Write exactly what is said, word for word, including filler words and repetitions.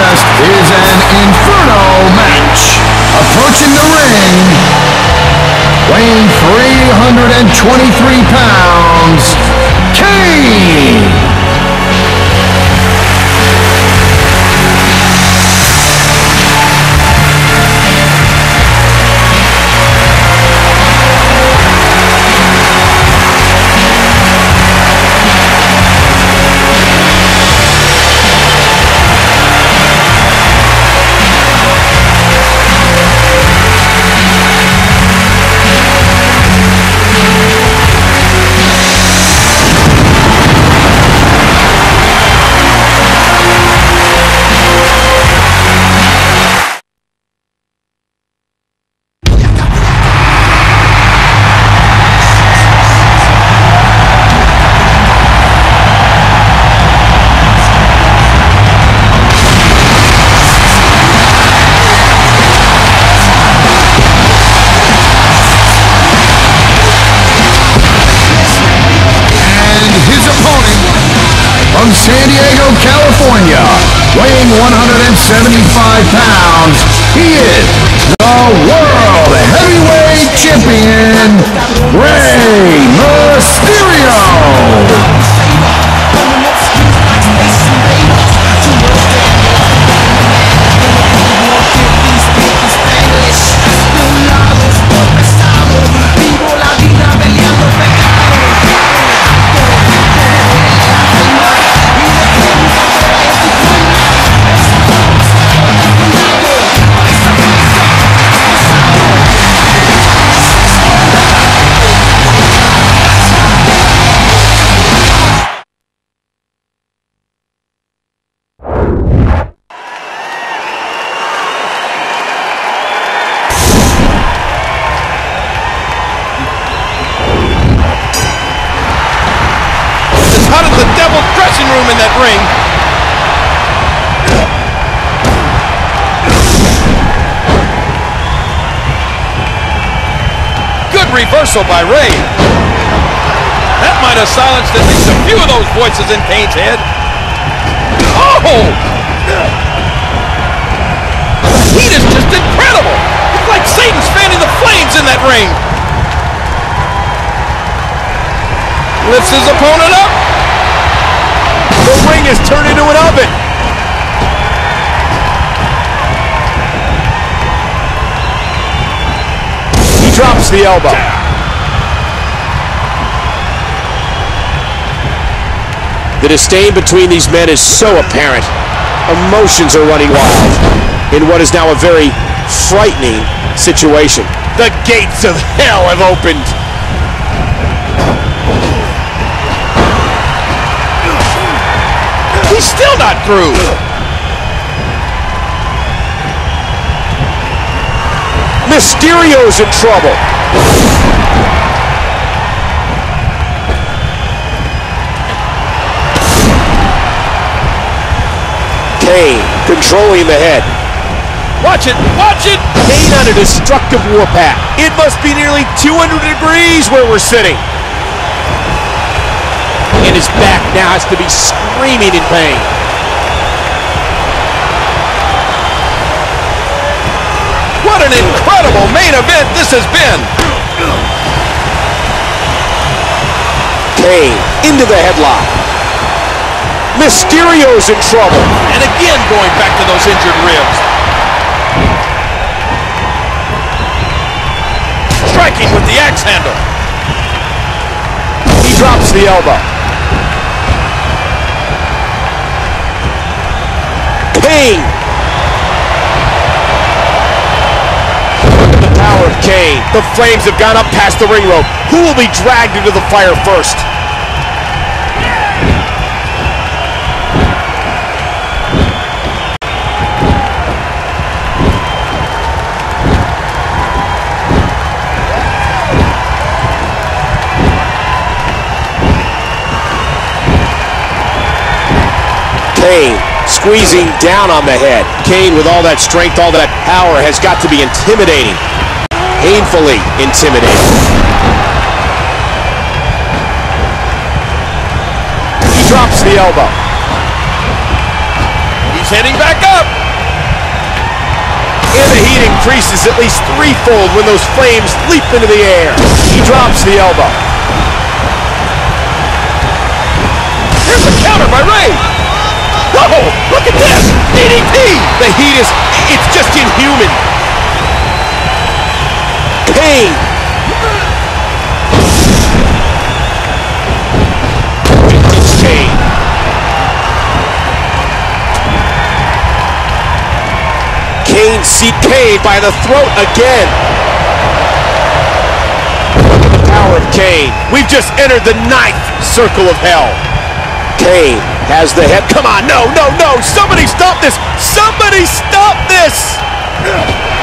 contest is an Inferno match. Approaching the ring, weighing three hundred twenty-three pounds, Kane. From San Diego, California, weighing one hundred seventy-five pounds, he is the World Heavyweight Champion, Rey Mysterio! Room in that ring. Good reversal by Rey. That might have silenced at least a few of those voices in Kane's head. Oh! The heat is just incredible. It's like Satan's fanning the flames in that ring. Lifts his opponent up. The ring has turned into an oven. He drops the elbow. The disdain between these men is so apparent. Emotions are running wild in what is now a very frightening situation. The gates of hell have opened. He's still not through. Mysterio's in trouble. Kane controlling the head. Watch it, watch it! Kane on a destructive warpath. It must be nearly two hundred degrees where we're sitting. And his back now has to be screaming in pain. What an incredible main event this has been! Kane into the headlock. Mysterio's in trouble. And again going back to those injured ribs. Striking with the axe handle. He drops the elbow. Kane. Look at the power of Kane. The flames have gone up past the ring rope. Who will be dragged into the fire first? Kane. Squeezing down on the head. Kane, with all that strength, all that power, has got to be intimidating. Painfully intimidating. He drops the elbow. He He's heading back up. And the heat increases at least threefold when those flames leap into the air. He drops the elbow. Here's a counter by Rey. Oh, look at this. D D P. The heat is, it's just inhuman. Kane. It's Kane. Kane C K'd by the throat again. Look at the power of Kane. We've just entered the ninth circle of hell. Kane has the head. Come on, no, no, no. Somebody stop this. Somebody stop this.